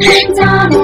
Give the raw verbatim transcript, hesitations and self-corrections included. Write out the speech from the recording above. McDonald's.